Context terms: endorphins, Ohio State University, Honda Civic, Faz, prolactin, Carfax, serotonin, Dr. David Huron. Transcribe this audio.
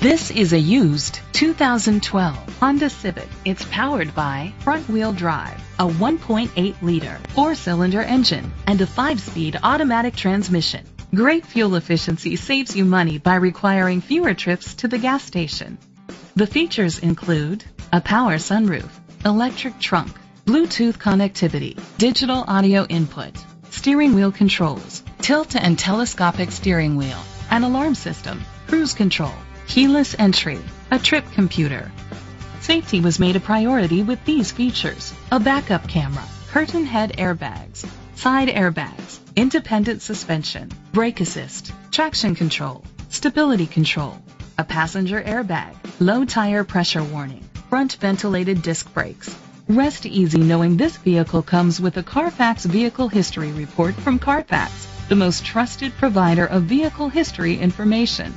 This is a used 2012 Honda Civic. It's powered by front-wheel drive, a 1.8-liter four-cylinder engine, and a 5-speed automatic transmission. Great fuel efficiency saves you money by requiring fewer trips to the gas station. The features include a power sunroof, electric trunk, Bluetooth connectivity, digital audio input, steering wheel controls, tilt and telescopic steering wheel, an alarm system, cruise control, keyless entry, a trip computer. Safety was made a priority with these features: a backup camera, curtain head airbags, side airbags, independent suspension, brake assist, traction control, stability control, a passenger airbag, low tire pressure warning, front ventilated disc brakes. Rest easy knowing this vehicle comes with a Carfax Vehicle History Report from Carfax, the most trusted provider of vehicle history information.